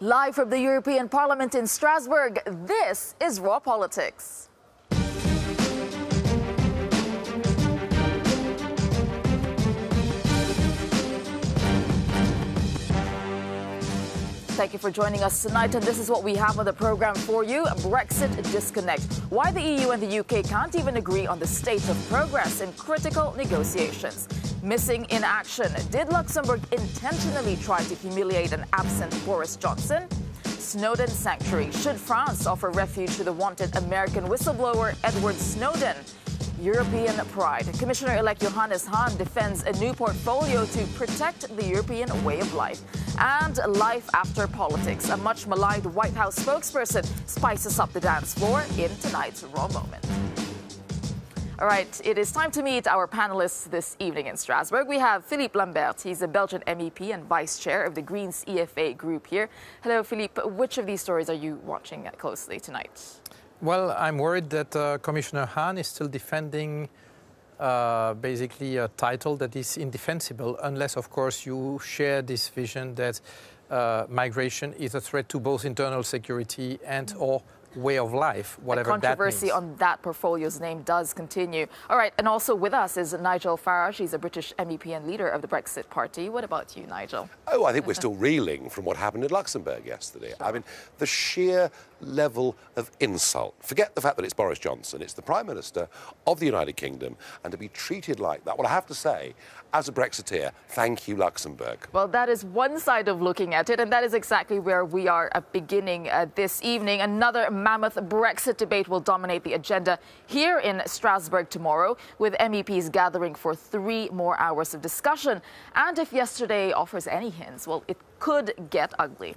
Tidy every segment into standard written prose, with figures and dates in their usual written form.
Live from the European Parliament in Strasbourg, this is Raw Politics. Thank you for joining us tonight, and this is what we have on the program for you. Brexit disconnect. Why the EU and the UK can't even agree on the state of progress in critical negotiations. Missing in action. Did Luxembourg intentionally try to humiliate an absent Boris Johnson? Snowden sanctuary. Should France offer refuge to the wanted American whistleblower Edward Snowden? European pride. Commissioner-elect Johannes Hahn defends a new portfolio to protect the European way of life. And life after politics. A much maligned White House spokesperson spices up the dance floor in tonight's Raw Moment. All right, it is time to meet our panelists this evening in Strasbourg. We have Philippe Lambert. He's a Belgian MEP and vice chair of the Greens EFA group here. Hello, Philippe. Which of these stories are you watching closely tonight? Well, I'm worried that Commissioner Hahn is still defending basically a title that is indefensible, unless, of course, you share this vision that migration is a threat to both internal security and or way of life, whatever that means. The controversy on that portfolio's name does continue. All right, and also with us is Nigel Farage. He's a British MEP and leader of the Brexit Party. What about you, Nigel? Oh, I think we're still reeling from what happened in Luxembourg yesterday. Sure. I mean, the sheer level of insult. Forget the fact that it's Boris Johnson. It's the Prime Minister of the United Kingdom, and to be treated like that. Well, I have to say, as a Brexiteer, thank you, Luxembourg. Well, that is one side of looking at it, and that is exactly where we are beginning this evening. Another mammoth Brexit debate will dominate the agenda here in Strasbourg tomorrow, with MEPs gathering for 3 more hours of discussion. And if yesterday offers any hints, well, it could get ugly.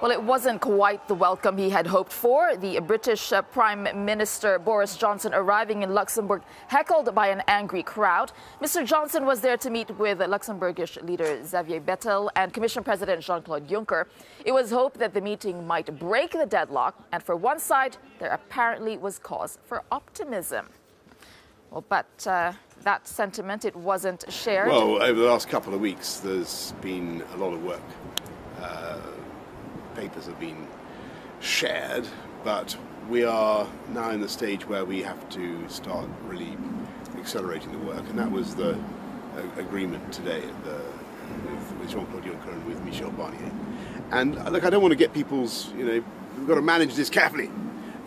Well, it wasn't quite the welcome he had hoped for. The British Prime Minister Boris Johnson arriving in Luxembourg heckled by an angry crowd. Mr. Johnson was there to meet with Luxembourgish leader Xavier Bettel and Commission President Jean-Claude Juncker. It was hoped that the meeting might break the deadlock, and for one side, there apparently was cause for optimism. Well, but that sentiment, it wasn't shared. Well, over the last couple of weeks, there's been a lot of work. Papers have been shared, but we are now in the stage where we have to start really accelerating the work, and that was the agreement today at with Jean-Claude Juncker and with Michel Barnier. And look, I don't want to get people's, you know, we've got to manage this carefully.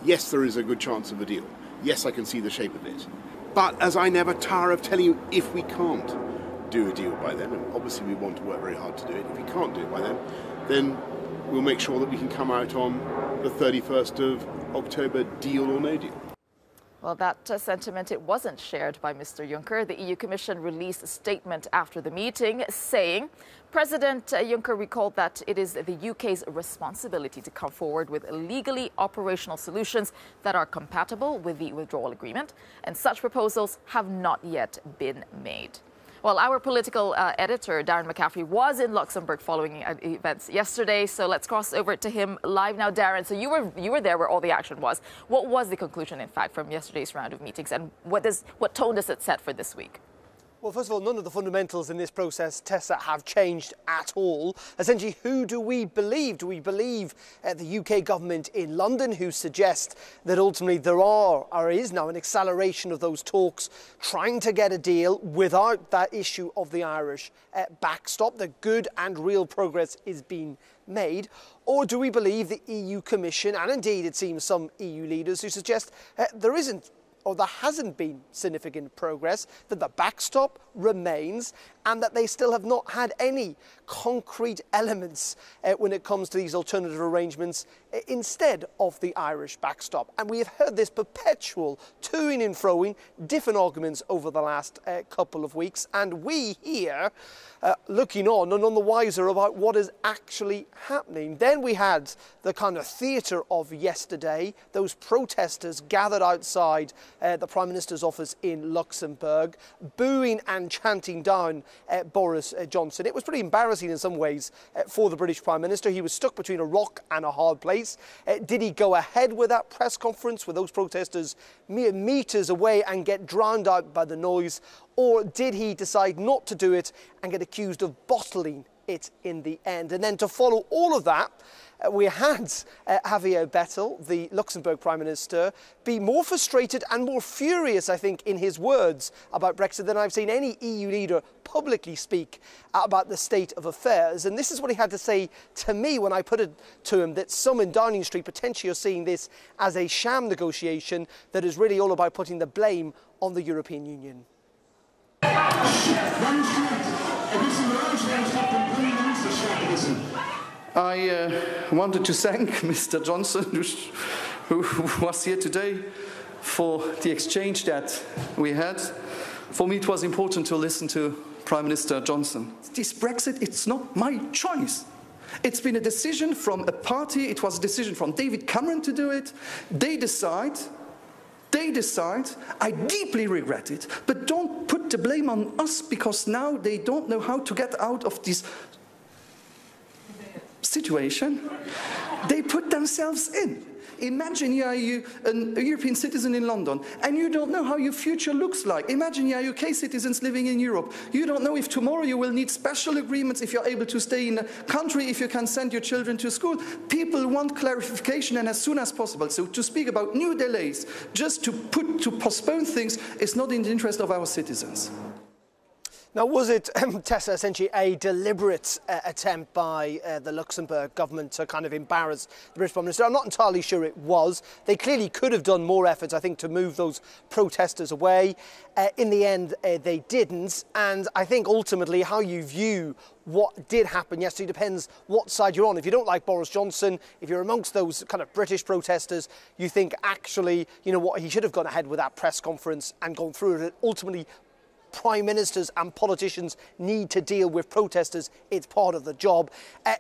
Yes, there is a good chance of a deal. Yes, I can see the shape of it. But as I never tire of telling you, if we can't do a deal by then, and obviously we want to work very hard to do it, if we can't do it by then we'll make sure that we can come out on the 31st of October, deal or no deal. Well, that sentiment, it wasn't shared by Mr. Juncker. The EU Commission released a statement after the meeting saying President Juncker recalled that it is the UK's responsibility to come forward with legally operational solutions that are compatible with the withdrawal agreement, and such proposals have not yet been made. Well, our political editor, Darren McCaffrey, was in Luxembourg following events yesterday, so let's cross over to him live now. Darren, so you were there where all the action was. What was the conclusion, in fact, from yesterday's round of meetings, and what tone does it set for this week? Well, first of all, none of the fundamentals in this process, Tessa, have changed at all. Essentially, who do we believe? Do we believe the UK government in London, who suggest that ultimately there are, or is now, an acceleration of those talks trying to get a deal without that issue of the Irish backstop, that good and real progress is being made? Or do we believe the EU Commission, and indeed it seems some EU leaders, who suggest there isn't, or there hasn't been, significant progress, that the backstop remains, and that they still have not had any concrete elements when it comes to these alternative arrangements instead of the Irish backstop? And we have heard this perpetual to-ing and fro-ing, different arguments over the last couple of weeks, and we here looking on and none the wiser about what is actually happening. Then we had the kind of theatre of yesterday, those protesters gathered outside the Prime Minister's office in Luxembourg, booing and chanting down Boris Johnson. It was pretty embarrassing in some ways for the British Prime Minister. He was stuck between a rock and a hard place. Did he go ahead with that press conference with those protesters mere metres away and get drowned out by the noise, or did he decide not to do it and get accused of bottling it in the end? And then to follow all of that, we had Xavier Bettel, the Luxembourg Prime Minister, be more frustrated and more furious, I think, in his words about Brexit than I've seen any EU leader publicly speak about the state of affairs. And this is what he had to say to me when I put it to him that some in Downing Street potentially are seeing this as a sham negotiation that is really all about putting the blame on the European Union. I wanted to thank Mr. Johnson, who was here today, for the exchange that we had. For me, it was important to listen to Prime Minister Johnson. This Brexit, it's not my choice. It's been a decision from a party. It was a decision from David Cameron to do it. They decide. They decide. I deeply regret it. But don't put the blame on us, because now they don't know how to get out of this situation they put themselves in. Imagine you are a European citizen in London and you don't know how your future looks like. Imagine you are UK citizens living in Europe. You don't know if tomorrow you will need special agreements, if you're able to stay in a country, if you can send your children to school. People want clarification, and as soon as possible. So to speak about new delays, just to postpone things, is not in the interest of our citizens. Now, was it, Tessa, essentially a deliberate attempt by the Luxembourg government to kind of embarrass the British Prime Minister? I'm not entirely sure it was. They clearly could have done more efforts, I think, to move those protesters away. In the end, they didn't. And I think ultimately how you view what did happen yesterday depends what side you're on. If you don't like Boris Johnson, if you're amongst those kind of British protesters, you think actually, you know what, he should have gone ahead with that press conference and gone through it. Ultimately, Prime Ministers and politicians need to deal with protesters. It's part of the job.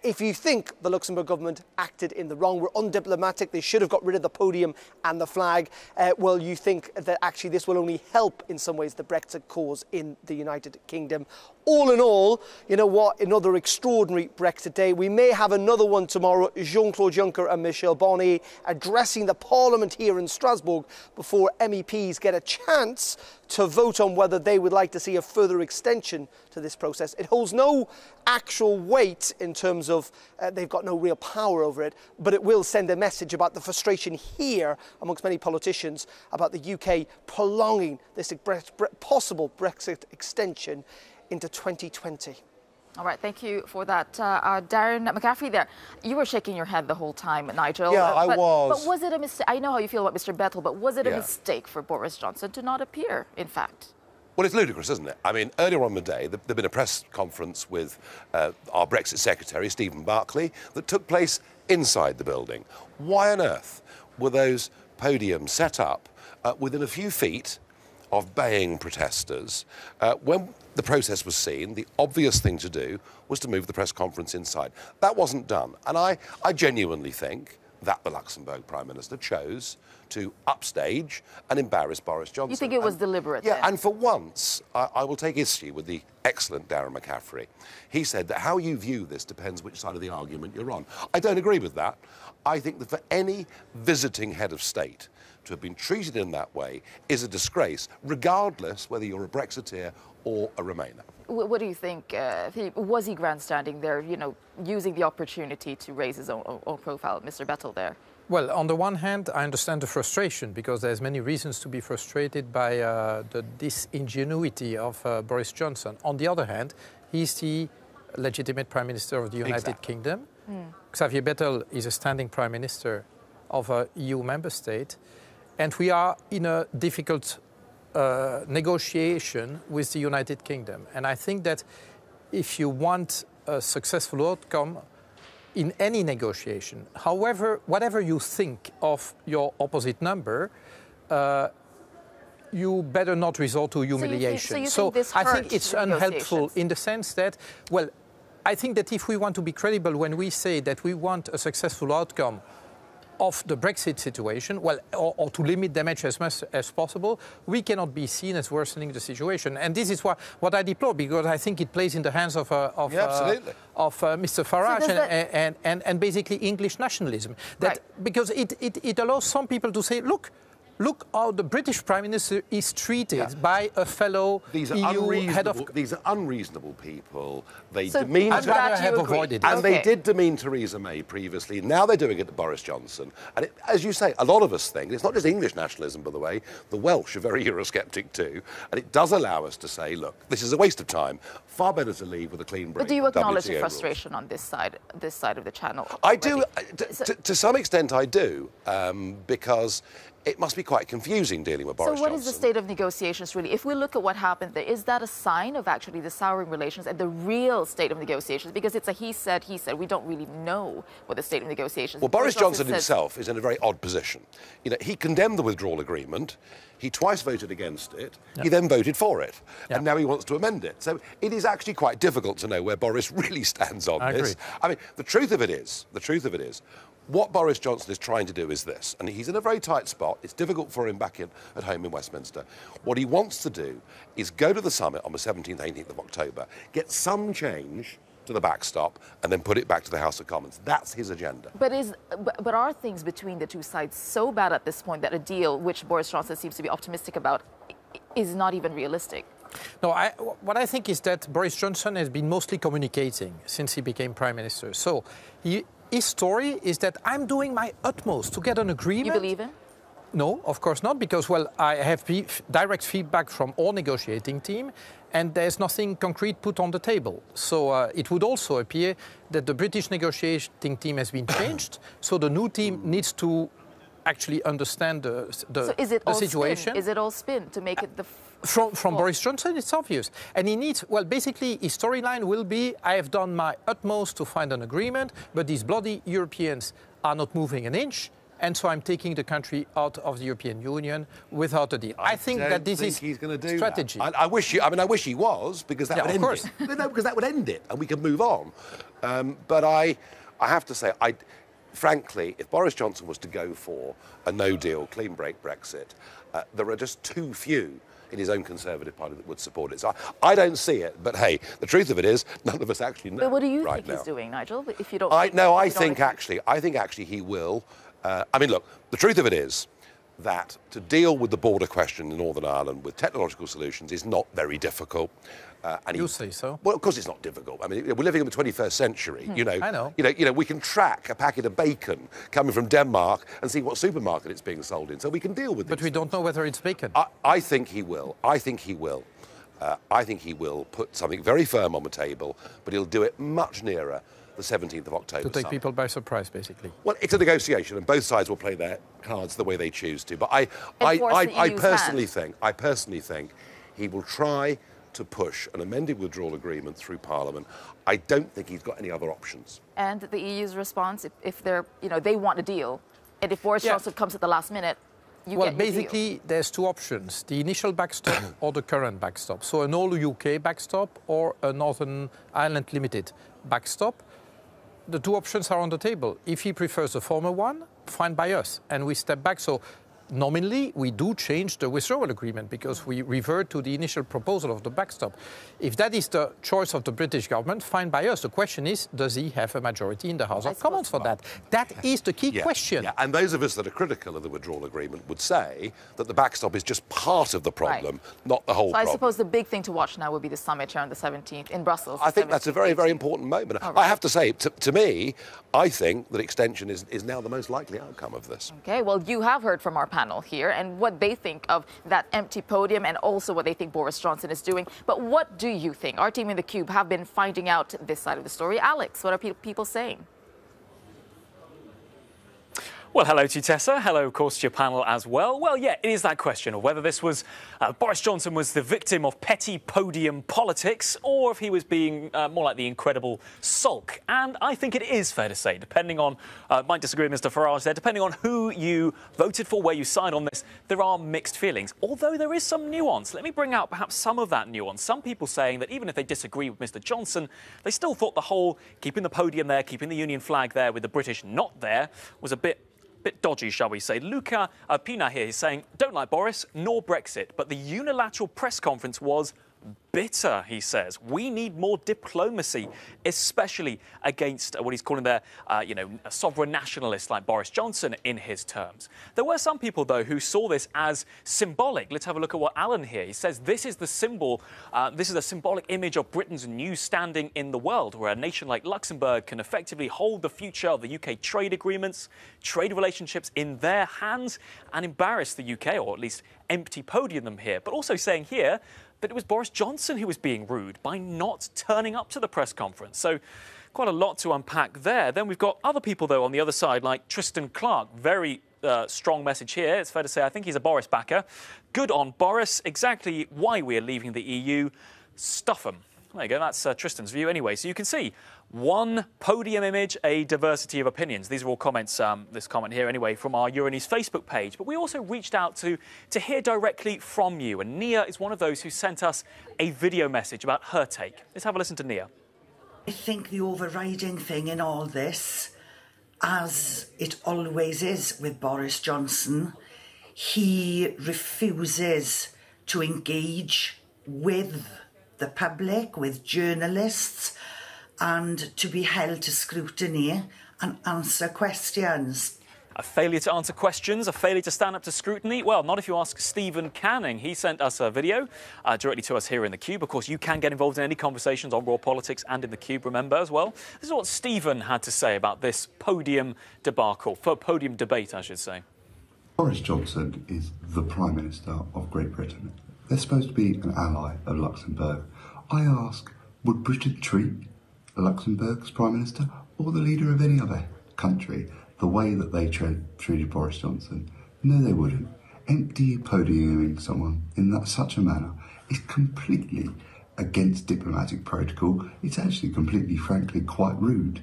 If you think the Luxembourg government acted in the wrong, were undiplomatic, they should have got rid of the podium and the flag, well, you think that actually this will only help in some ways the Brexit cause in the United Kingdom. All in all, you know what, another extraordinary Brexit day. We may have another one tomorrow. Jean-Claude Juncker and Michel Barnier addressing the Parliament here in Strasbourg before MEPs get a chance to vote on whether they would like to see a further extension to this process. It holds no actual weight in terms of they've got no real power over it, but it will send a message about the frustration here amongst many politicians about the UK prolonging this possible Brexit extension into 2020. All right, thank you for that. Darren McCaffrey there, you were shaking your head the whole time, Nigel. Yeah, I was. But was it a mistake? I know how you feel about Mr. Bettel, but was it a mistake for Boris Johnson to not appear, in fact? Well, it's ludicrous, isn't it? I mean, earlier on in the day, there'd been a press conference with our Brexit secretary, Stephen Barclay, that took place inside the building. Why on earth were those podiums set up within a few feet of baying protesters? When the protest was seen, the obvious thing to do was to move the press conference inside. That wasn't done. And I genuinely think that the Luxembourg Prime Minister chose to upstage and embarrass Boris Johnson. You think it was deliberate? Yeah, then? And for once, I will take issue with the excellent Darren McCaffrey. He said that how you view this depends which side of the argument you're on. I don't agree with that. I think that for any visiting head of state to have been treated in that way is a disgrace, regardless whether you're a Brexiteer or a Remainer. What do you think? Was he grandstanding there, you know, using the opportunity to raise his own profile, Mr. Bettel there? Well, on the one hand, I understand the frustration, because there's many reasons to be frustrated by the disingenuity of Boris Johnson. On the other hand, he's the legitimate Prime Minister of the United Kingdom. Mm. Xavier Bettel is a standing Prime Minister of an EU member state. And we are in a difficult negotiation with the United Kingdom. And I think that if you want a successful outcome in any negotiation, however, whatever you think of your opposite number, you better not resort to humiliation. So I think it's unhelpful in the sense that, well, I think that if we want to be credible when we say that we want a successful outcome of the Brexit situation, well, or to limit damage as much as possible, we cannot be seen as worsening the situation. And this is what I deplore, because I think it plays in the hands of Mr. Farage and basically English nationalism. That, right. Because it allows some people to say, look how the British Prime Minister is treated by a fellow EU head of... These are unreasonable people. They demean... I'm glad you have avoided it. And they did demean Theresa May previously. Now they're doing it to Boris Johnson. And it, as you say, a lot of us think, it's not just English nationalism, by the way, the Welsh are very Eurosceptic too, and it does allow us to say, look, this is a waste of time. Far better to leave with a clean break. But do you acknowledge the frustration on this side of the channel? I do. To some extent, I do, because... it must be quite confusing dealing with Boris Johnson. So what is the state of negotiations, really? If we look at what happened there, is that a sign of actually the souring relations and the real state of negotiations? Because it's a he said, we don't really know what the state of negotiations... Well, Boris Johnson himself is in a very odd position. You know, he condemned the withdrawal agreement. He twice voted against it. Yep. He then voted for it. Yep. And now he wants to amend it. So it is actually quite difficult to know where Boris really stands on this. I mean, the truth of it is, what Boris Johnson is trying to do is this, and he's in a very tight spot. It's difficult for him back at home in Westminster. What he wants to do is go to the summit on the 17th, 18th of October, get some change to the backstop, and then put it back to the House of Commons. That's his agenda. But are things between the two sides so bad at this point that a deal, which Boris Johnson seems to be optimistic about, is not even realistic? No, what I think is that Boris Johnson has been mostly communicating since he became Prime Minister. So his story is that I'm doing my utmost to get an agreement. You believe him? No, of course not, because, well, I have direct feedback from all negotiating team, and there's nothing concrete put on the table. So it would also appear that the British negotiating team has been changed, so the new team needs to actually understand the situation. Is it all spin to make it the... From Boris Johnson, it's obvious. And he needs, well, basically, his storyline will be, I have done my utmost to find an agreement, but these bloody Europeans are not moving an inch, and so I'm taking the country out of the European Union without a deal. I think that this is strategy. I wish he was, because that would end it. No, because that would end it, and we can move on. But I have to say, frankly, if Boris Johnson was to go for a no-deal, clean-break Brexit, there are just too few in his own Conservative Party that would support it. So I don't see it, but hey, the truth of it is, none of us actually know. But what do you think he's doing, Nigel? If you don't, I think actually he will. I mean, look, the truth of it is that to deal with the border question in Northern Ireland with technological solutions is not very difficult. You say so? Well, of course it's not difficult. I mean, we're living in the 21st century, you know. I know. You know, we can track a packet of bacon coming from Denmark and see what supermarket it's being sold in, so we can deal with this. But we don't know whether it's bacon. I think he will. I think he will put something very firm on the table, but he'll do it much nearer the 17th of October. To take people by surprise, basically. Well, it's a negotiation, and both sides will play their cards the way they choose to. But I personally think he will try to push an amended withdrawal agreement through Parliament. I don't think he's got any other options. And the EU's response, if they're, you know, they want a deal, and if Boris Johnson comes at the last minute, well, basically, there's two options, the initial backstop or the current backstop. So an all-UK backstop or a Northern Ireland limited backstop. The two options are on the table. If he prefers the former one, fine by us, and we step back. So nominally, we do change the withdrawal agreement because we revert to the initial proposal of the backstop. If that is the choice of the British government, fine by us. The question is, does he have a majority in the House of Commons for that? That is the key question. Yeah. And those of us that are critical of the withdrawal agreement would say that the backstop is just part of the problem, not the whole problem. So I suppose the big thing to watch now will be the summit here on the 17th in Brussels. I think that's a very, very important moment. Oh, right. I have to say, to me, I think that extension is now the most likely outcome of this. OK, well, you have heard from our panel here and what they think of that empty podium and also what they think Boris Johnson is doing. But what do you think? Our team in the Cube have been finding out this side of the story. Alex, what are people saying? Well, hello to you, Tessa. Hello, of course, to your panel as well. Well, yeah, it is that question of whether this was... Boris Johnson was the victim of petty podium politics or if he was being more like the incredible sulk. And I think it is fair to say, depending on... might disagree with Mr Farage there. Depending on who you voted for, where you signed on this, there are mixed feelings. Although there is some nuance. Let me bring out perhaps some of that nuance. Some people saying that even if they disagree with Mr Johnson, they still thought the whole keeping the podium there, keeping the Union flag there with the British not there was a bit... bit dodgy, shall we say. Luca Pina here is saying, don't like Boris nor Brexit, but the unilateral press conference was bitter, he says. We need more diplomacy, especially against what he's calling their, sovereign nationalists like Boris Johnson in his terms. There were some people, though, who saw this as symbolic. Let's have a look at what Alan here. He says this is the symbol, this is a symbolic image of Britain's new standing in the world, where a nation like Luxembourg can effectively hold the future of the UK trade agreements, trade relationships in their hands, and embarrass the UK, or at least empty podium them here. But also saying here that it was Boris Johnson who was being rude by not turning up to the press conference. So quite a lot to unpack there. Then we've got other people, though, on the other side, like Tristan Clark. Very strong message here. It's fair to say I think he's a Boris backer. Good on Boris. Exactly why we are leaving the EU. Stuff 'em. There you go. That's Tristan's view anyway. So you can see one podium image, a diversity of opinions. These are all comments, this comment here anyway, from our Euronews Facebook page. But we also reached out to hear directly from you. And Nia is one of those who sent us a video message about her take. Let's have a listen to Nia. I think the overriding thing in all this, as it always is with Boris Johnson, he refuses to engage with the public, with journalists, and to be held to scrutiny and answer questions. A failure to answer questions, a failure to stand up to scrutiny? Well, not if you ask Stephen Canning. He sent us a video directly to us here in The Cube. Of course, you can get involved in any conversations on Raw Politics and in The Cube, remember, as well. This is what Stephen had to say about this podium debacle, for podium debate, I should say. Boris Johnson is the Prime Minister of Great Britain. They're supposed to be an ally of Luxembourg. I ask, would Britain treat Luxembourg's Prime Minister or the leader of any other country the way that they treated Boris Johnson? No, they wouldn't. Empty podiuming someone in that such a manner is completely against diplomatic protocol. It's actually completely, frankly, quite rude.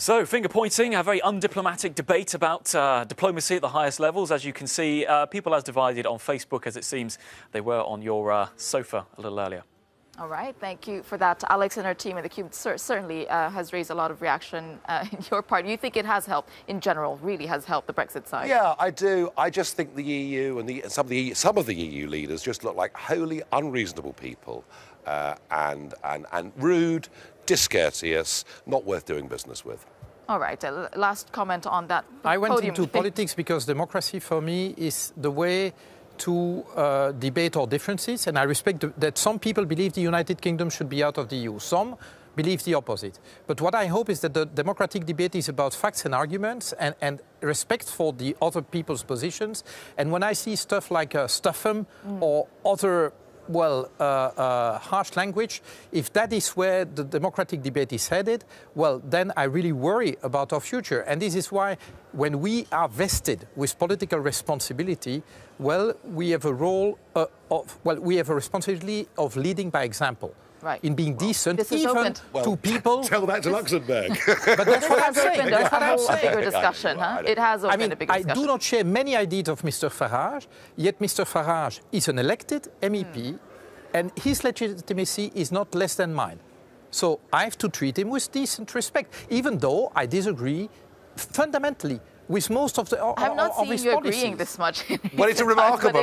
So, finger-pointing, a very undiplomatic debate about diplomacy at the highest levels. As you can see, people as divided on Facebook as it seems they were on your sofa a little earlier. All right, thank you for that. Alex and her team at The Cube certainly has raised a lot of reaction in your part. You think it has helped in general, really has helped the Brexit side? Yeah, I do. I just think the EU and some of the EU leaders just look like wholly unreasonable people and rude, discourteous, not worth doing business with. All right, last comment on that. I went into politics because democracy for me is the way to debate our differences, and I respect that some people believe the United Kingdom should be out of the EU. Some believe the opposite. But what I hope is that the democratic debate is about facts and arguments and respect for the other people's positions. And when I see stuff like stuff 'em or other harsh language, if that is where the democratic debate is headed, well, then I really worry about our future. And this is why when we are vested with political responsibility, well, we have a role we have a responsibility of leading by example. Right. In being decent, even to people. Tell that to Luxembourg. But that's what I'm saying. That's a bigger discussion, huh? It has opened a big discussion. I do not share many ideas of Mr. Farage, yet Mr. Farage is an elected MEP, and his legitimacy is not less than mine. So I have to treat him with decent respect, even though I disagree fundamentally with most of the I'm not seeing you policies. Agreeing this much. Well, it's a remarkable...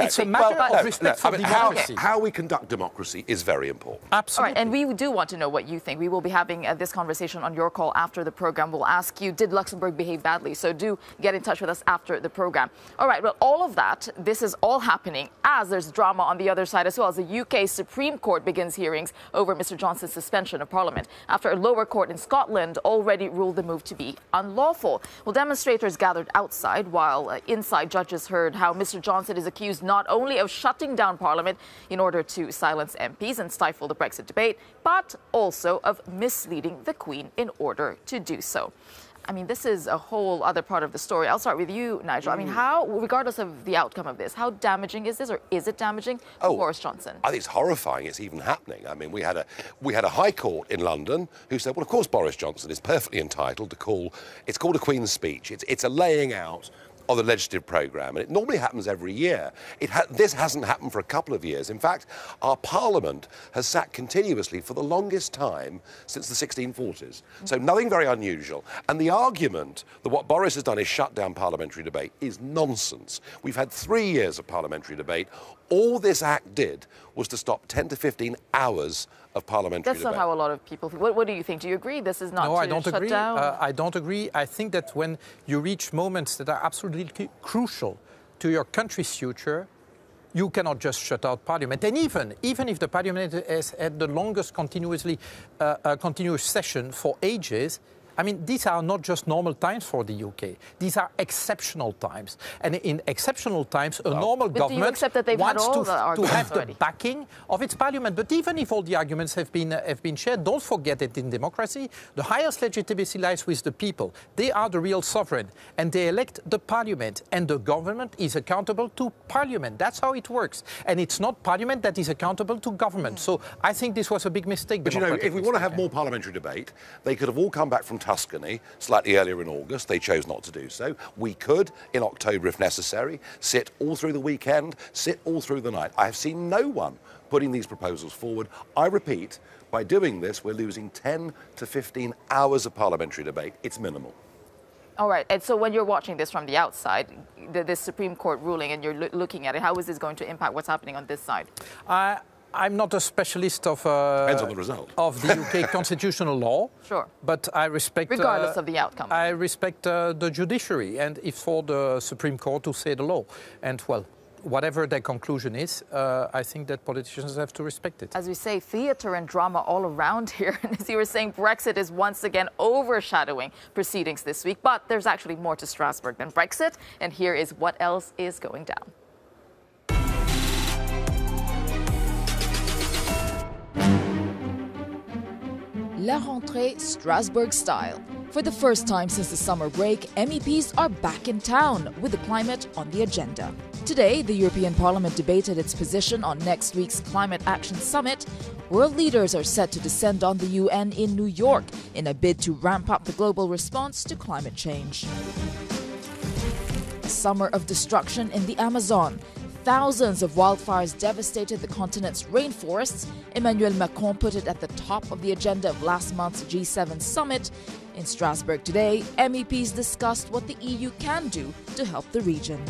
It's a matter of respect for democracy. How we conduct democracy is very important. Absolutely. All right, and we do want to know what you think. We will be having this conversation on your call after the programme. We'll ask you, did Luxembourg behave badly? So do get in touch with us after the programme. All right, well, all of that, this is all happening as there's drama on the other side as well, as the UK Supreme Court begins hearings over Mr. Johnson's suspension of Parliament after a lower court in Scotland already ruled the move to be unlawful. Well, demonstrators gathered outside while inside judges heard how Mr. Johnson is accused not only of shutting down Parliament in order to silence MPs and stifle the Brexit debate, but also of misleading the Queen in order to do so. I mean, this is a whole other part of the story. I'll start with you, Nigel. I mean, how, regardless of the outcome of this, how damaging is this, or is it damaging to Boris Johnson? I think it's horrifying it's even happening. I mean, we had a high court in London who said, well, of course, Boris Johnson is perfectly entitled to call... It's called a Queen's speech. It's a laying out on the legislative programme, and it normally happens every year. This hasn't happened for a couple of years. In fact, our Parliament has sat continuously for the longest time since the 1640s. So nothing very unusual. And the argument that what Boris has done is shut down parliamentary debate is nonsense. We've had 3 years of parliamentary debate. All this act did was to stop 10 to 15 hours of parliamentary debate. That's not how a lot of people feel. What do you think? Do you agree this is not shut down? I don't agree. I think that when you reach moments that are absolutely crucial to your country's future, you cannot just shut out Parliament. And even if the Parliament has had the longest continuous session for ages, I mean, these are not just normal times for the UK. These are exceptional times. And in exceptional times, a normal government wants to have the backing of its Parliament. But even if all the arguments have been shared, don't forget that in democracy, the highest legitimacy lies with the people. They are the real sovereign. And they elect the Parliament. And the government is accountable to Parliament. That's how it works. And it's not Parliament that is accountable to government. So I think this was a big mistake. But, you know, if we want to have more parliamentary debate, they could have all come back from Tuscany slightly earlier in August. They chose not to do so. We could, in October if necessary, sit all through the weekend, sit all through the night. I have seen no one putting these proposals forward. I repeat, by doing this, we're losing 10 to 15 hours of parliamentary debate. It's minimal. All right. And so when you're watching this from the outside, this Supreme Court ruling, and you're looking at it, how is this going to impact what's happening on this side? I'm not a specialist of the UK constitutional law, sure, but I respect, regardless of the outcome, I respect the judiciary, and it's for the Supreme Court to say the law. And, well, whatever their conclusion is, I think that politicians have to respect it. As we say, theatre and drama all around here. And as you were saying, Brexit is once again overshadowing proceedings this week. But there's actually more to Strasbourg than Brexit. And here is what else is going down. La rentrée Strasbourg style. For the first time since the summer break, MEPs are back in town with the climate on the agenda. Today, the European Parliament debated its position on next week's Climate Action Summit. World leaders are set to descend on the UN in New York in a bid to ramp up the global response to climate change. A summer of destruction in the Amazon. Thousands of wildfires devastated the continent's rainforests. Emmanuel Macron put it at the top of the agenda of last month's G7 summit. In Strasbourg today, MEPs discussed what the EU can do to help the region.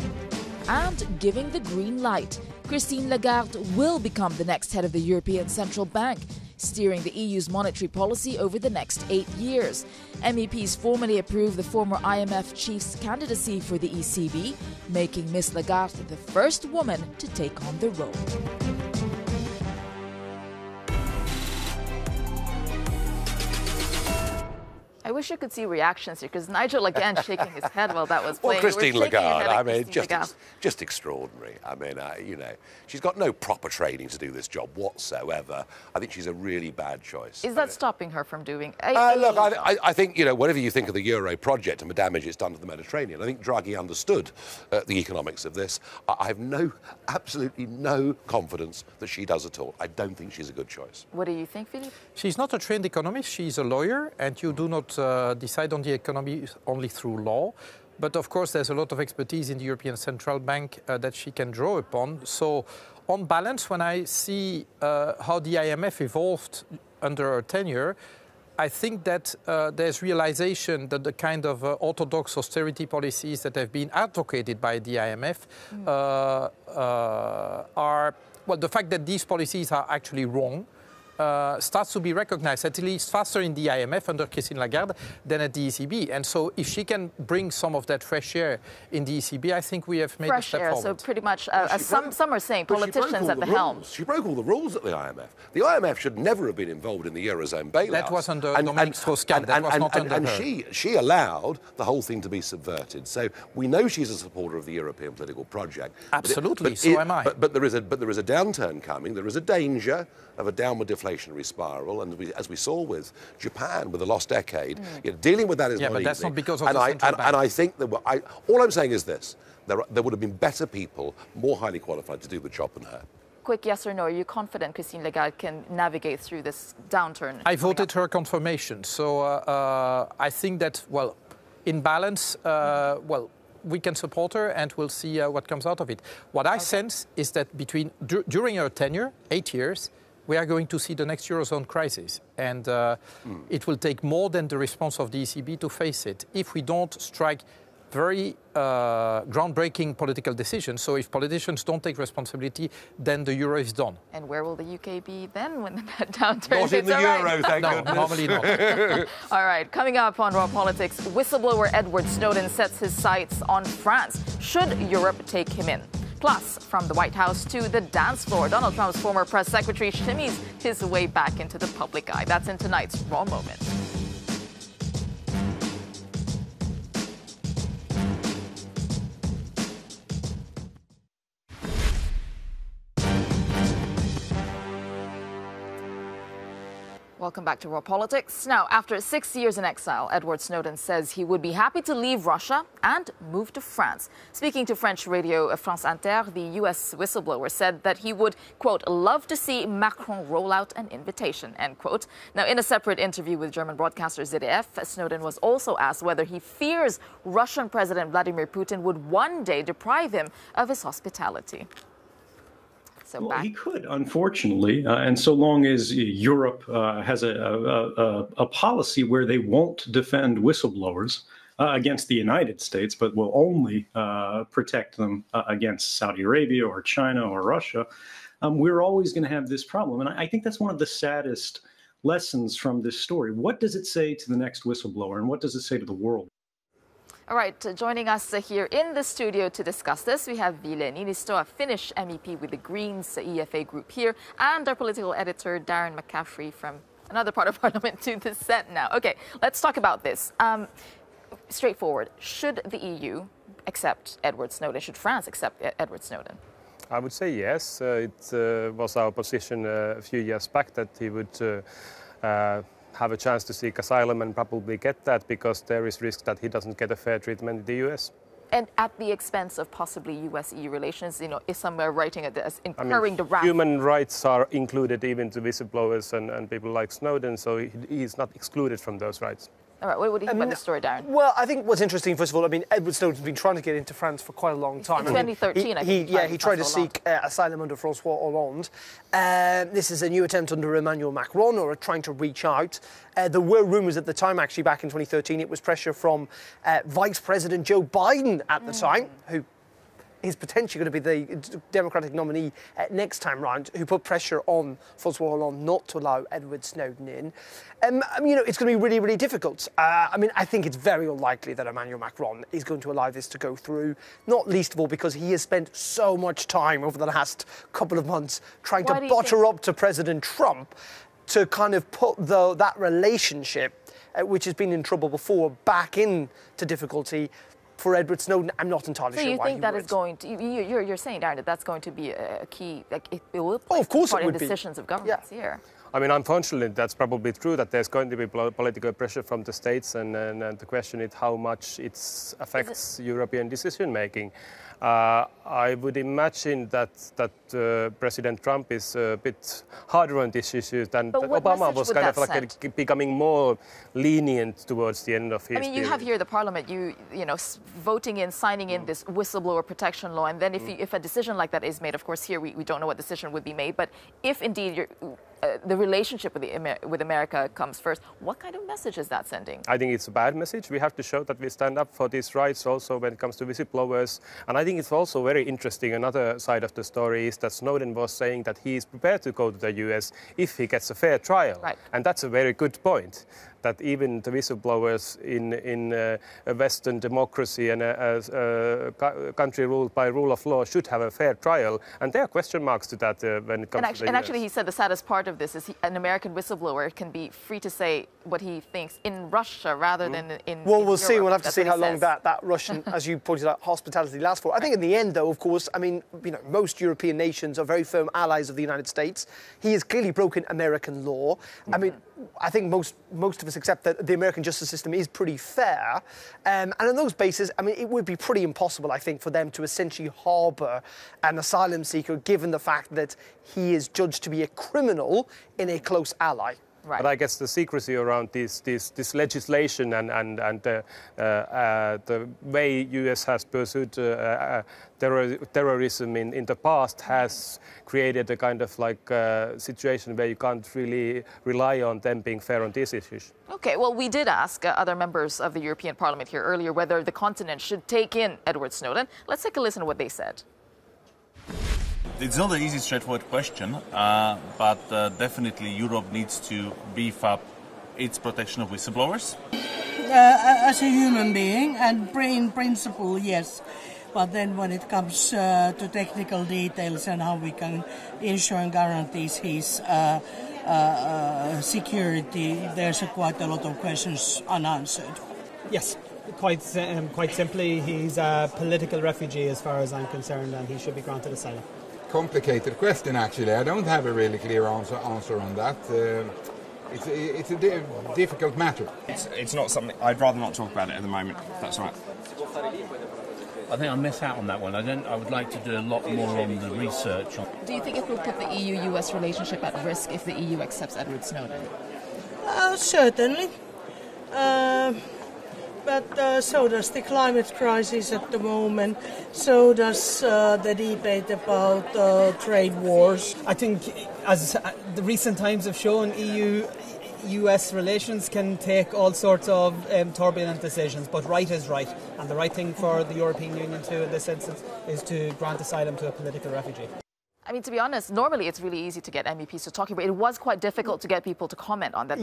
And giving the green light, Christine Lagarde will become the next head of the European Central Bank, steering the EU's monetary policy over the next 8 years. MEPs formally approved the former IMF chief's candidacy for the ECB, making Ms. Lagarde the first woman to take on the role. I wish you could see reactions here, because Nigel again shaking his head while that was playing. Well, Christine Lagarde, I mean, just extraordinary. I mean, you know, she's got no proper training to do this job whatsoever. I think she's a really bad choice. Is that stopping her from doing look, I think, you know, whatever you think of the Euro project and the damage it's done to the Mediterranean, I think Draghi understood the economics of this. I have absolutely no confidence that she does at all. I don't think she's a good choice. What do you think, Philippe? She's not a trained economist. She's a lawyer, and you do not decide on the economy only through law. But of course, there's a lot of expertise in the European Central Bank that she can draw upon. So on balance, when I see how the IMF evolved under her tenure, I think that there's realization that the kind of orthodox austerity policies that have been advocated by the IMF are, well, the fact that these policies are actually wrong starts to be recognized, at least faster in the IMF under Christine Lagarde than at the ECB. And so if she can bring some of that fresh air in the ECB, I think we have made a step forward. Fresh air, so pretty much, as some are saying, politicians at the helm. She broke all the rules at the IMF. The IMF should never have been involved in the Eurozone bailout. That was under Dominique Strauss-Kahn. That was not under her. And she allowed the whole thing to be subverted. So we know she's a supporter of the European political project. Absolutely, so am I. But there is a downturn coming. There is a danger of a downward inflationary spiral, and as we saw with Japan with the lost decade, you know, dealing with that is not easy. Yeah, but that's not because of the central bank. And I think that all I'm saying is this: there would have been better people, more highly qualified to do the job than her. Quick yes or no, are you confident Christine Lagarde can navigate through this downturn? I voted her confirmation, so I think that, well, in balance, well, we can support her, and we'll see what comes out of it. What I sense is that during her tenure, 8 years, we are going to see the next Eurozone crisis. And it will take more than the response of the ECB to face it if we don't strike very groundbreaking political decisions. So if politicians don't take responsibility, then the euro is done. And where will the UK be then when that downturn is? Not in the euro, thank goodness. Normally not. All right, coming up on Raw Politics, whistleblower Edward Snowden sets his sights on France. Should Europe take him in? Plus, from the White House to the dance floor, Donald Trump's former press secretary shimmies his way back into the public eye. That's in tonight's Raw Moment. Welcome back to Raw Politics. Now, after 6 years in exile, Edward Snowden says he would be happy to leave Russia and move to France. Speaking to French radio France Inter, the U.S. whistleblower said that he would, quote, love to see Macron roll out an invitation, end quote. Now, in a separate interview with German broadcaster ZDF, Snowden was also asked whether he fears Russian President Vladimir Putin would one day deprive him of his hospitality. Well, he could, unfortunately, and so long as Europe has a policy where they won't defend whistleblowers against the United States, but will only protect them against Saudi Arabia or China or Russia, we're always going to have this problem. And I think that's one of the saddest lessons from this story. What does it say to the next whistleblower, and what does it say to the world? All right, joining us here in the studio to discuss this, we have Ville Niinistö, a Finnish MEP with the Greens EFA group here, and our political editor, Darren McCaffrey, from another part of Parliament to the set now. Okay, let's talk about this. Straightforward, should the EU accept Edward Snowden? Should France accept Edward Snowden? I would say yes. It was our position a few years back that he would have a chance to seek asylum and probably get that, because there is risk that he doesn't get a fair treatment in the US. And at the expense of possibly US-EU relations, you know, is somewhere writing at this, incurring the wrath. Human rights are included even to whistleblowers and people like Snowden, so he's not excluded from those rights. All right, what do you think about the story, Darren? Well, I think what's interesting, first of all, I mean, Edward Snowden's been trying to get into France for quite a long time. In 2013, I think. He tried to seek asylum under François Hollande. This is a new attempt under Emmanuel Macron, or trying to reach out. There were rumours at the time, actually, back in 2013, it was pressure from Vice President Joe Biden at the time, who is potentially going to be the Democratic nominee next time round, who put pressure on François Hollande not to allow Edward Snowden in. You know, it's going to be really, really difficult. I mean, I think it's very unlikely that Emmanuel Macron is going to allow this to go through, not least of all because he has spent so much time over the last couple of months trying to butter up to President Trump to kind of put that relationship, which has been in trouble before, back into difficulty. For Edward Snowden, I'm not entirely sure why he would. So you think that is going to... You're saying, Darren, that that's going to be a key... Like, it will play part in decisions of governments here. I mean, unfortunately, that's probably true, that there's going to be political pressure from the states, and the question is how much it affects European decision-making. I would imagine that President Trump is a bit harder on these issues than Obama was, kind of like becoming more lenient towards the end of his period. I mean, you have here the Parliament, you know, voting in, signing in this whistleblower protection law, and then if a decision like that is made, of course, here we don't know what decision would be made, but if indeed the relationship with America comes first, what kind of message is that sending? I think it's a bad message. We have to show that we stand up for these rights also when it comes to whistleblowers. And I think it's also very interesting, another side of the story is that Snowden was saying that he is prepared to go to the US if he gets a fair trial. Right. And that's a very good point, that even the whistleblowers in a Western democracy and a country ruled by rule of law should have a fair trial. And there are question marks to that when it comes to the US. And actually he said the saddest part of this is an American whistleblower can be free to say what he thinks in Russia rather than in Europe. We'll have to see how long that Russian, as you pointed out, hospitality lasts for. I think in the end, though, of course, I mean, you know, most European nations are very firm allies of the United States. He has clearly broken American law. I mean, I think most of us accept that the American justice system is pretty fair. And on those bases, I mean, it would be pretty impossible, I think, for them to essentially harbour an asylum seeker, given the fact that he is judged to be a criminal in a close ally. Right. But I guess the secrecy around this legislation and the way US has pursued terrorism in the past has created a kind of like situation where you can't really rely on them being fair on these issues. Okay, well, we did ask other members of the European Parliament here earlier whether the continent should take in Edward Snowden. Let's take a listen to what they said. It's not an easy, straightforward question, but definitely Europe needs to beef up its protection of whistleblowers. As a human being, and in principle, yes. But then when it comes to technical details and how we can ensure and guarantee his security, there's quite a lot of questions unanswered. Yes. Quite simply, he's a political refugee as far as I'm concerned, and he should be granted asylum. Complicated question, actually. I don't have a really clear answer on that. It's a difficult matter. It's not something... I'd rather not talk about it at the moment. That's all right. I think I miss out on that one. I would like to do a lot more on the research. Do you think it will put the EU-US relationship at risk if the EU accepts Edward Snowden? Certainly. But so does the climate crisis at the moment, so does the debate about trade wars. I think, as the recent times have shown, EU-US relations can take all sorts of turbulent decisions, but right is right. And the right thing for the European Union to, in this instance, is to grant asylum to a political refugee. I mean, to be honest, normally it's really easy to get MEPs to talk, but it was quite difficult to get people to comment on that.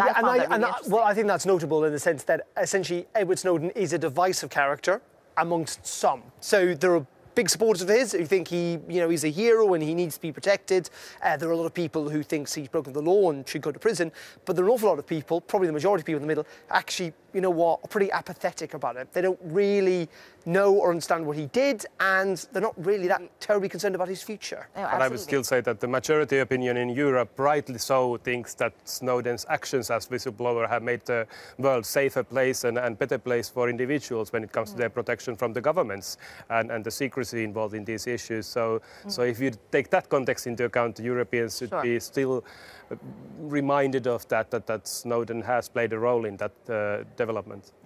Well, I think that's notable in the sense that essentially Edward Snowden is a divisive character amongst some. So there are big supporters of his who think he's a hero and he needs to be protected. There are a lot of people who think he's broken the law and should go to prison. But there are an awful lot of people, probably the majority of people in the middle, actually, are pretty apathetic about it. They don't really know or understand what he did, and they're not really that terribly concerned about his future. No, and I would still say that the majority opinion in Europe, rightly so, thinks that Snowden's actions as whistleblower have made the world a safer place and better place for individuals when it comes to their protection from the governments and the secrecy involved in these issues. So if you take that context into account, the Europeans should be still reminded of that Snowden has played a role in that development.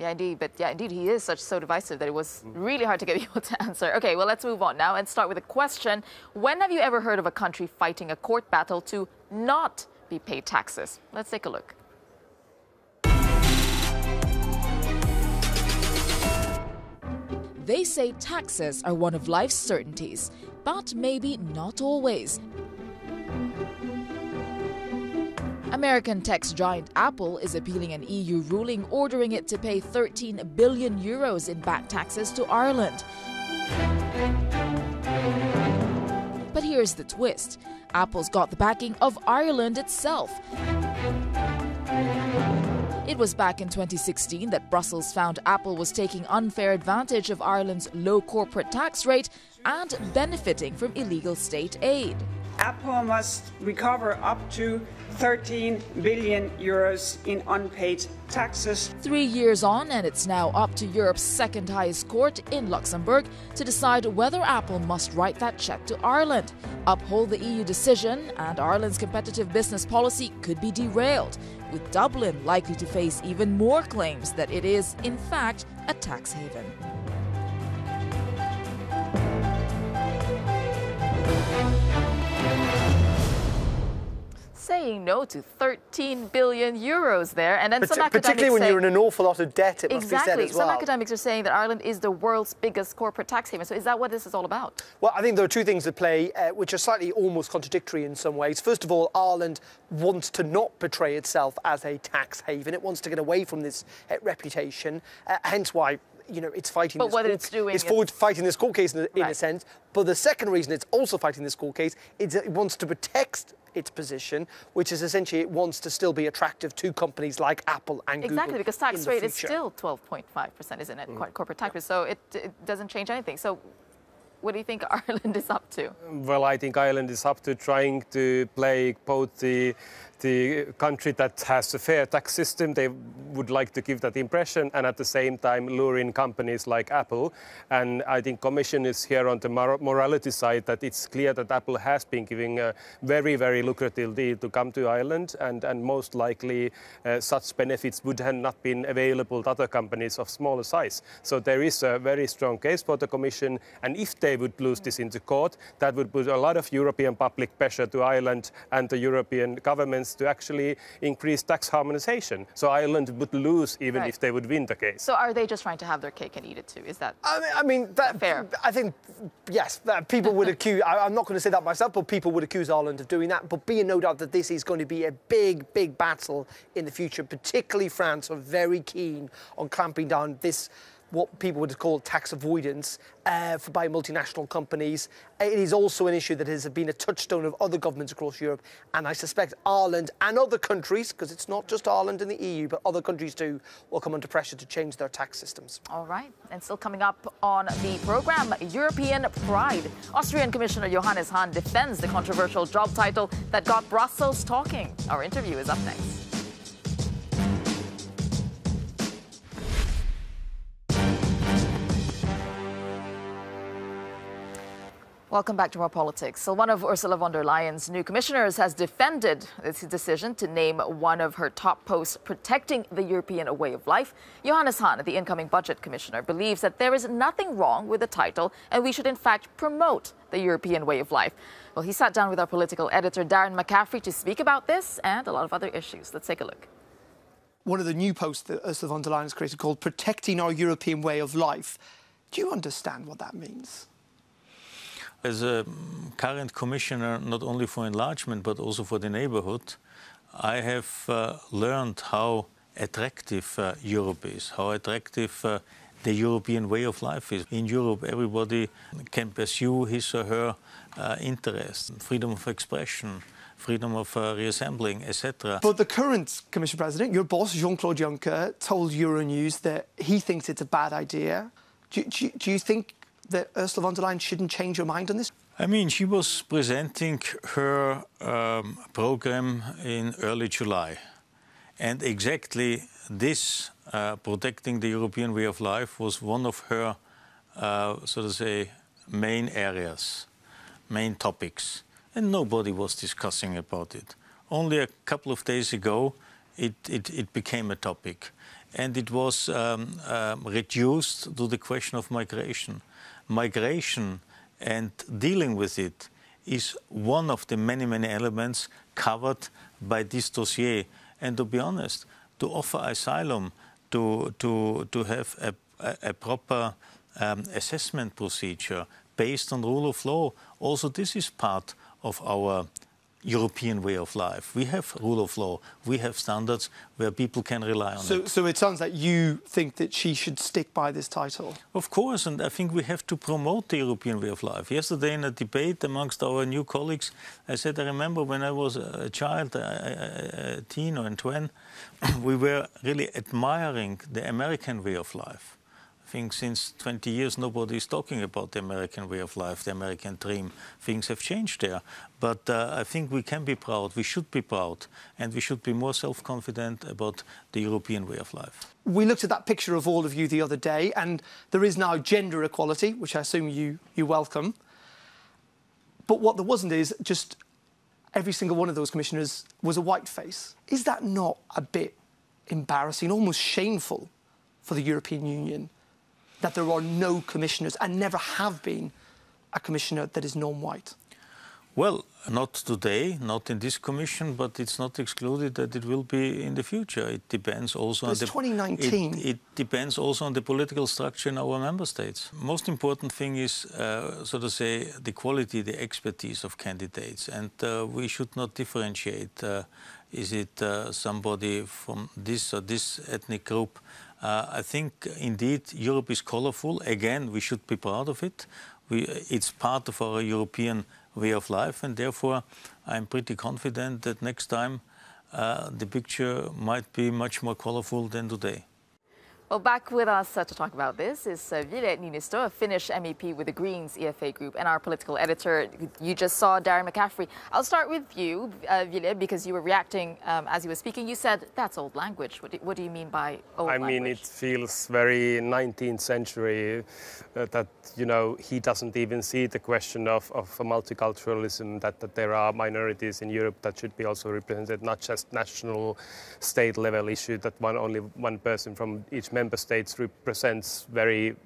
Yeah, indeed. But yeah, indeed, he is so divisive that it was really hard to get people to answer. Okay, well, let's move on now and start with a question. When have you ever heard of a country fighting a court battle to not be paid taxes? Let's take a look. They say taxes are one of life's certainties, but maybe not always. American tech giant Apple is appealing an EU ruling ordering it to pay 13 billion euros in back taxes to Ireland. But here's the twist. Apple's got the backing of Ireland itself. It was back in 2016 that Brussels found Apple was taking unfair advantage of Ireland's low corporate tax rate and benefiting from illegal state aid. Apple must recover up to 13 billion euros in unpaid taxes. 3 years on, and it's now up to Europe's second highest court in Luxembourg to decide whether Apple must write that check to Ireland. Uphold the EU decision, and Ireland's competitive business policy could be derailed, with Dublin likely to face even more claims that it is, in fact, a tax haven. Saying no to 13 billion euros there, and then some academics, particularly when you're in an awful lot of debt, it must be said as well. Some academics are saying that Ireland is the world's biggest corporate tax haven. So is that what this is all about? Well, I think there are two things at play, which are slightly almost contradictory in some ways. First of all, Ireland wants to not portray itself as a tax haven. It wants to get away from this reputation, hence why it's fighting. But what it's doing, it's fighting this court case in a sense. But the second reason it's also fighting this court case is that it wants to protect its position, which is essentially it wants to still be attractive to companies like Apple and Google. Exactly, because tax rate is still 12.5%, isn't it? Corporate tax rate, so it doesn't change anything. So what do you think Ireland is up to? Well, I think Ireland is up to trying to play both the the country that has a fair tax system. They would like to give that impression and at the same time lure in companies like Apple. And I think Commission is here on the morality side, that it's clear that Apple has been giving a very, very lucrative deal to come to Ireland, and most likely such benefits would have not been available to other companies of smaller size. So there is a very strong case for the Commission, and if they would lose this into court, that would put a lot of European public pressure to Ireland and the European governments to actually increase tax harmonization. So Ireland would lose even if they would win the case. So are they just trying to have their cake and eat it too? Is that I mean, fair? I think, yes, that people would accuse... I'm not going to say that myself, but people would accuse Ireland of doing that. But be in no doubt that this is going to be a big, big battle in the future. Particularly France are very keen on clamping down this... what people would call tax avoidance by multinational companies. It is also an issue that has been a touchstone of other governments across Europe, and I suspect Ireland and other countries, because it's not just Ireland and the EU, but other countries too, will come under pressure to change their tax systems. All right, and still coming up on the programme, European Pride. Austrian Commissioner Johannes Hahn defends the controversial job title that got Brussels talking. Our interview is up next. Welcome back to Raw Politics. So one of Ursula von der Leyen's new commissioners has defended this decision to name one of her top posts protecting the European way of life. Johannes Hahn, the incoming budget commissioner, believes that there is nothing wrong with the title and we should in fact promote the European way of life. Well, he sat down with our political editor Darren McCaffrey to speak about this and a lot of other issues. Let's take a look. One of the new posts that Ursula von der Leyen has created called Protecting Our European Way of Life. Do you understand what that means? As a current commissioner, not only for enlargement but also for the neighbourhood, I have learned how attractive Europe is, how attractive the European way of life is. In Europe, everybody can pursue his or her interests, freedom of expression, freedom of reassembling, etc. But the current Commission President, your boss, Jean-Claude Juncker, told Euronews that he thinks it's a bad idea. Do you think that Ursula von der Leyen shouldn't change her mind on this? I mean, she was presenting her programme in early July. And exactly this, protecting the European way of life, was one of her, so to say, main areas, main topics. And nobody was discussing about it. Only a couple of days ago, it became a topic. And it was reduced to the question of migration. Migration and dealing with it is one of the many, many elements covered by this dossier. And to be honest, to offer asylum, to have a proper assessment procedure based on rule of law, also this is part of our European way of life. We have rule of law, we have standards where people can rely on it. So it sounds like you think that she should stick by this title? Of course, and I think we have to promote the European way of life. Yesterday in a debate amongst our new colleagues, I said I remember when I was a child, a teen or a twin, we were really admiring the American way of life. I think since 20 years nobody is talking about the American way of life, the American dream. Things have changed there. But I think we can be proud, we should be proud, and we should be more self-confident about the European way of life. We looked at that picture of all of you the other day, and there is now gender equality, which I assume you welcome. But what there wasn't is just every single one of those commissioners was a white face. Is that not a bit embarrassing, almost shameful for the European Union, that there are no commissioners and never have been a commissioner that is non-white? Well, not today, not in this commission, but it's not excluded that it will be in the future. It depends also on the 2019. It depends also on the political structure in our member states. Most important thing is, so to say, the quality, the expertise of candidates, and we should not differentiate. Is it somebody from this or this ethnic group? I think, indeed, Europe is colourful. Again, we should be proud of it. It's part of our European way of life, and therefore I'm pretty confident that next time the picture might be much more colourful than today. Well, back with us to talk about this is Ville Niinistö, a Finnish MEP with the Greens EFA group, and our political editor. You just saw Darren McCaffrey. I'll start with you, Ville, because you were reacting as you were speaking. You said, that's old language. What do you mean by old language? I mean, it feels very 19th century that, you know, he doesn't even see the question of multiculturalism, that there are minorities in Europe that should be also represented, not just national state level issue, that only one person from each member states represents very,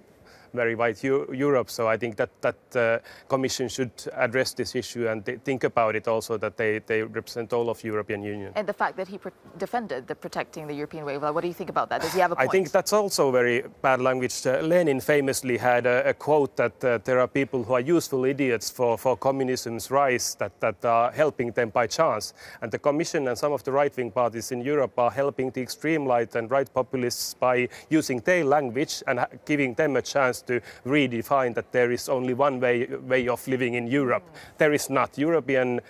very wide Europe. So I think that Commission should address this issue and think about it also, that they represent all of European Union. And the fact that he defended the protecting the European way, well, what do you think about that? Does he have a point? I think that's also very bad language. Lenin famously had a quote that there are people who are useful idiots for communism's rise, that are helping them by chance. And the Commission and some of the right-wing parties in Europe are helping the extreme right and right populists by using their language and giving them a chance to redefine that there is only one way of living in Europe. There is not. European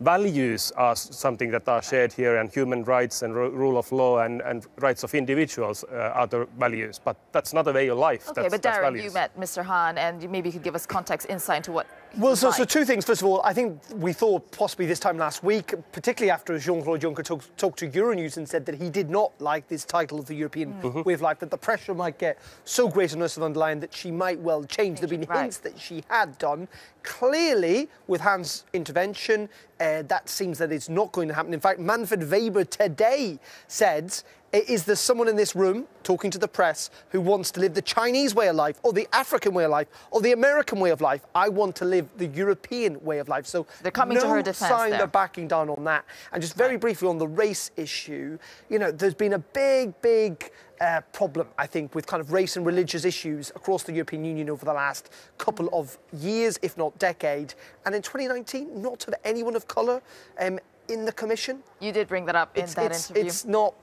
values are something that are shared here, and human rights and rule of law and rights of individuals are the values. But that's not a way of life. Okay, but Darren, you met Mr. Hahn, and maybe you could give us context, insight into what. Well, so two things. First of all, I think we thought possibly this time last week, particularly after Jean-Claude Juncker talked to Euronews and said that he did not like this title of the European way of life, that the pressure might get so great on Ursula von der Leyen that she might well change. There have been hints that she had done. Clearly, with Hahn's intervention, that seems that it's not going to happen. In fact, Manfred Weber today said, is there someone in this room talking to the press who wants to live the Chinese way of life or the African way of life or the American way of life? I want to live the European way of life. So they're coming to her defense. No sign they're backing down on that. And just very briefly on the race issue, you know, there's been a big problem, I think, with kind of race and religious issues across the European Union over the last couple of years, if not decade. And in 2019, not to anyone of colour in the Commission. You did bring that up in that interview. It's not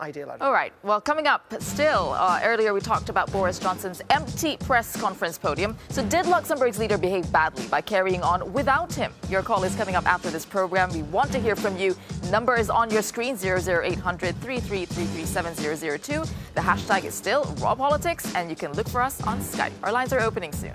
ideal. All right. Well, coming up still, earlier we talked about Boris Johnson's empty press conference podium. So did Luxembourg's leader behave badly by carrying on without him? Your call is coming up after this program. We want to hear from you. Number is on your screen, 00800 333 337 002. The hashtag is still Raw Politics, and you can look for us on Skype. Our lines are opening soon.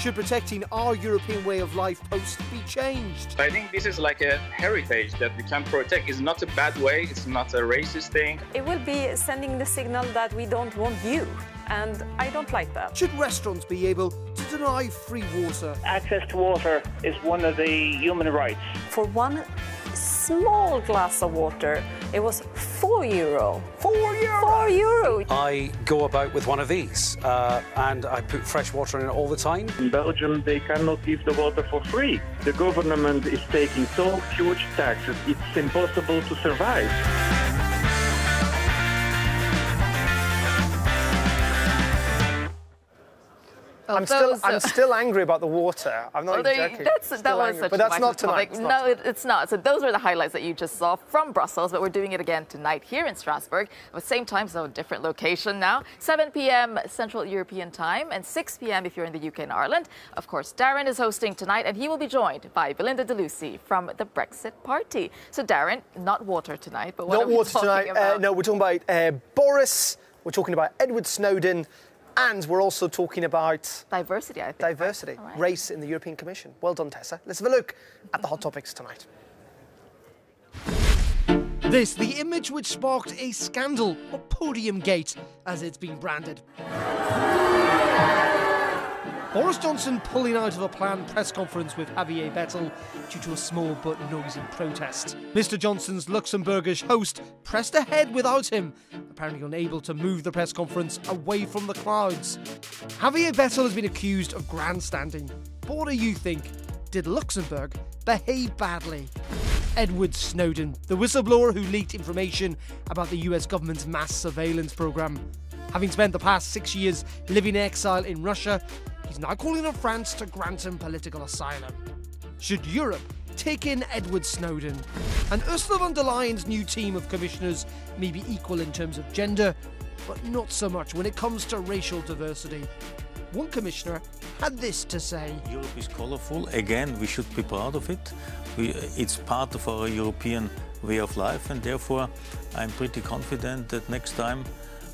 Should protecting our European way of life post be changed? I think this is like a heritage that we can protect. It's not a bad way, it's not a racist thing. It will be sending the signal that we don't want you, and I don't like that. Should restaurants be able to deny free water? Access to water is one of the human rights. For one small glass of water, it was €4. €4! €4! I go about with one of these, and I put fresh water in it all the time. In Belgium, they cannot give the water for free. The government is taking so huge taxes, it's impossible to survive. I'm still angry about the water. I'm not joking. But that's not tonight. No, it's not. So those were the highlights that you just saw from Brussels, but we're doing it again tonight here in Strasbourg. At the same time, so a different location now. 7 p.m. Central European time and 6 p.m. if you're in the UK and Ireland. Of course, Darren is hosting tonight, and he will be joined by Belinda de Lucy from the Brexit Party. So, Darren, not water tonight, but what are we talking about? Not water tonight. No, we're talking about Boris. We're talking about Edward Snowden. And we're also talking about diversity, I think. Diversity, right? Race in the European Commission. Well done, Tessa. Let's have a look at the hot topics tonight. This, the image which sparked a scandal, or podium gate, as it's been branded. Boris Johnson pulling out of a planned press conference with Xavier Bettel due to a small but noisy protest. Mr Johnson's Luxembourgish host pressed ahead without him, apparently unable to move the press conference away from the crowds. Xavier Bettel has been accused of grandstanding. But what do you think? Did Luxembourg behave badly? Edward Snowden, the whistleblower who leaked information about the US government's mass surveillance programme. Having spent the past 6 years living in exile in Russia, he's now calling on France to grant him political asylum. Should Europe take in Edward Snowden? And Ursula von der Leyen's new team of commissioners may be equal in terms of gender, but not so much when it comes to racial diversity. One commissioner had this to say. Europe is colourful. Again, we should be proud of it. It's part of our European way of life, and therefore I'm pretty confident that next time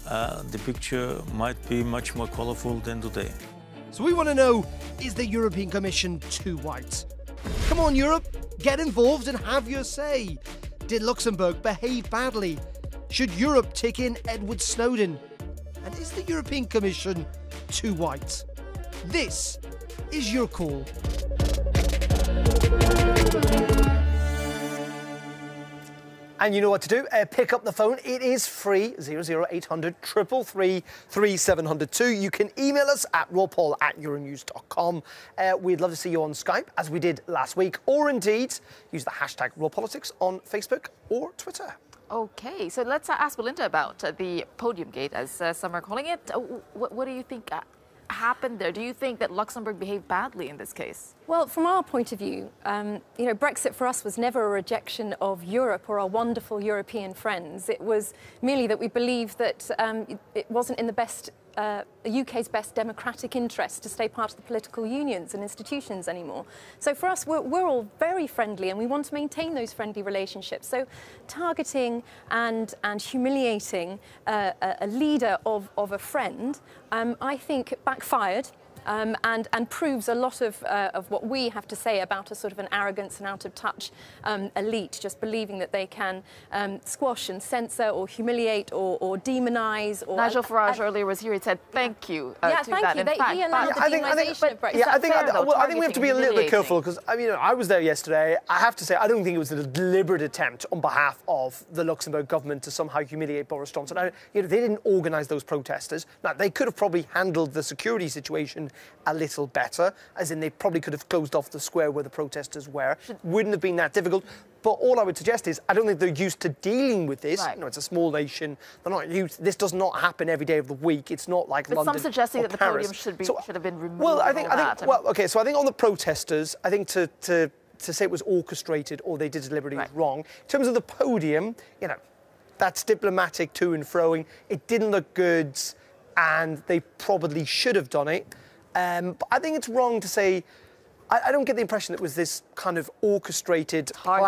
the picture might be much more colourful than today. So we want to know, is the European Commission too white? Come on, Europe, get involved and have your say. Did Luxembourg behave badly? Should Europe take in Edward Snowden? And is the European Commission too white? This is your call. And you know what to do. Pick up the phone. It is free. 00800 333 3702. You can email us at rawpaul@euronews.com. We'd love to see you on Skype, as we did last week, or indeed use the hashtag #RawPolitics on Facebook or Twitter. OK, so let's ask Belinda about the podium gate, as some are calling it. What do you think happened there? Do you think that Luxembourg behaved badly in this case? Well, from our point of view, you know, Brexit for us was never a rejection of Europe or our wonderful European friends. It was merely that we believed that it wasn't in the best, UK's best democratic interest to stay part of the political unions and institutions anymore. So for us, we're all very friendly, and we want to maintain those friendly relationships. So targeting and humiliating a leader of a friend, I think backfired. And proves a lot of what we have to say about a sort of an arrogance and out-of-touch elite, just believing that they can squash and censor or humiliate or demonise. Or Nigel Farage earlier was here. He said, "Thank you." I think we have to be a little bit careful, because I was there yesterday. I have to say, I don't think it was a deliberate attempt on behalf of the Luxembourg government to somehow humiliate Boris Johnson. They didn't organise those protesters. Now, they could have probably handled the security situation a little better, as in they probably could have closed off the square where the protesters were. Wouldn't have been that difficult. But all I would suggest is I don't think they're used to dealing with this. Right. You know, it's a small nation. They're not used. This does not happen every day of the week. It's not like London or Paris. But some suggesting that the podium should have been removed. Well, I think on the protesters, I think to say it was orchestrated or they did deliberately is wrong. In terms of the podium, you know, that's diplomatic to and froing. It didn't look good, and they probably should have done it. But I think it's wrong to say. I don't get the impression that it was this kind of orchestrated plan.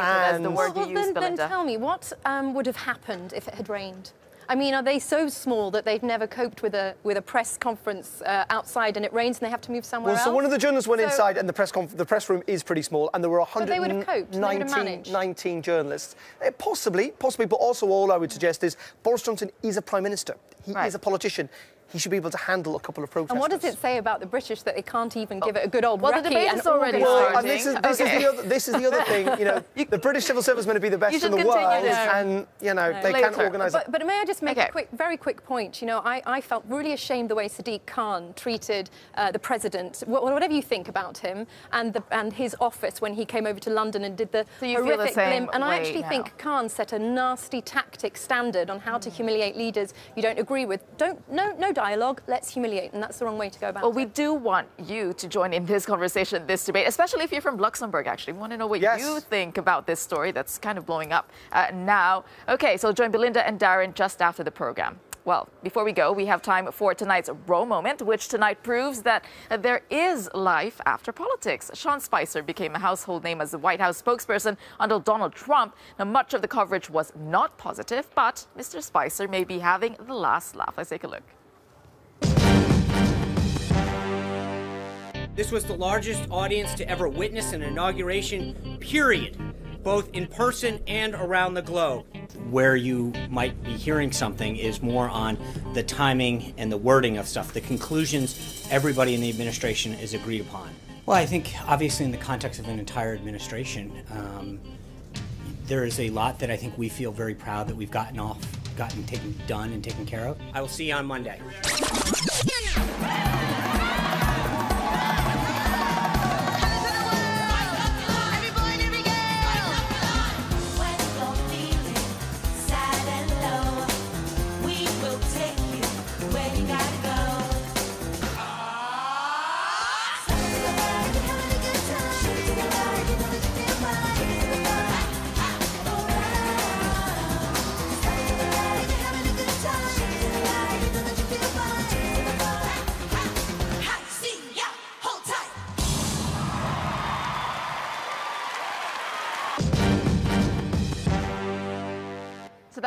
Well, then tell me, what would have happened if it had rained? I mean, are they so small that they've never coped with a press conference outside and it rains and they have to move somewhere else? Well, so one of the journalists went inside, and the press room is pretty small, and there were 119 journalists. Possibly, but also all I would suggest is Boris Johnson is a prime minister. He is a politician. He should be able to handle a couple of protesters. And what does it say about the British that they can't even give it a good old recce? Well, the debate is already starting. And this is the other thing, you know, the British civil service are meant to be the best in the world, and, you know, they can't organise it. But may I just make a very quick point? You know, I felt really ashamed the way Sadiq Khan treated the president, whatever you think about him, and his office when he came over to London and did the horrific blimp. And I actually think Khan set a nasty tactic standard on how to humiliate leaders you don't agree with. No dialogue, let's humiliate, and that's the wrong way to go about it. Well, we do want you to join in this conversation, this debate, especially if you're from Luxembourg, actually. We want to know what you think about this story that's kind of blowing up now. OK, so join Belinda and Darren just after the programme. Well, before we go, we have time for tonight's Raw Moment, which tonight proves that there is life after politics. Sean Spicer became a household name as the White House spokesperson until Donald Trump. Now, much of the coverage was not positive, but Mr. Spicer may be having the last laugh. Let's take a look. This was the largest audience to ever witness an inauguration, period, both in person and around the globe. Where you might be hearing something is more on the timing and the wording of stuff, the conclusions everybody in the administration is agreed upon. Well, I think, obviously, in the context of an entire administration, there is a lot that I think we feel very proud that we've done and taken care of. I will see you on Monday.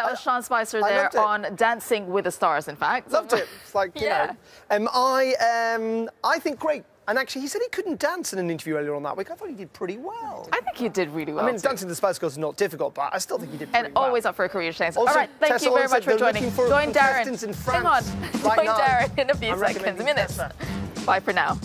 that was Sean Spicer there on Dancing with the Stars, in fact. Loved it. It's like, you know. I think great. And actually, he said he couldn't dance in an interview earlier on that week. I thought he did pretty well. I think he did really well. I mean, dancing the Spice Girls is not difficult, but I still think he did pretty well. And always up for a career change. All right, thank you very much for joining. Join Darren. Hang on. Join Darren in a few seconds. Bye for now.